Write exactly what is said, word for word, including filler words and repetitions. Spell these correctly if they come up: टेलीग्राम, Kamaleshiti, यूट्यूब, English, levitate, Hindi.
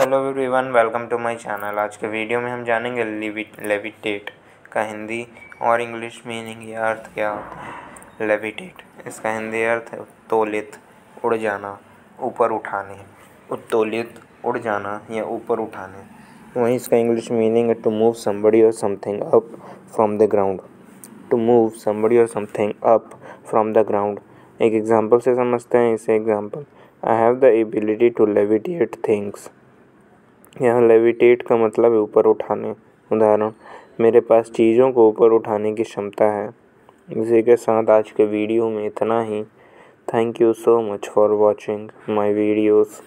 Hello everyone, welcome to my channel. आज के video में हम जानेंगे लेविटेट का हिंदी और इंग्लिश मीनिंग या अर्थ क्या होता है। लेविटेट, इसका हिंदी अर्थ है उत्तोलित, उड़ जाना, ऊपर उठाने। उत्तोलित, उड़ जाना या ऊपर उठाने। वहीं इसका इंग्लिश मीनिंग है to move somebody or something up from the ground. To move somebody or something up from the ground. एक एग्जाम्पल से समझते हैं इसे। Example, I have the ability to levitate things. यहाँ लेविटेट का मतलब है ऊपर उठाने। उदाहरण, मेरे पास चीज़ों को ऊपर उठाने की क्षमता है। इसी के साथ आज के वीडियो में इतना ही। Thank you so much for watching my videos.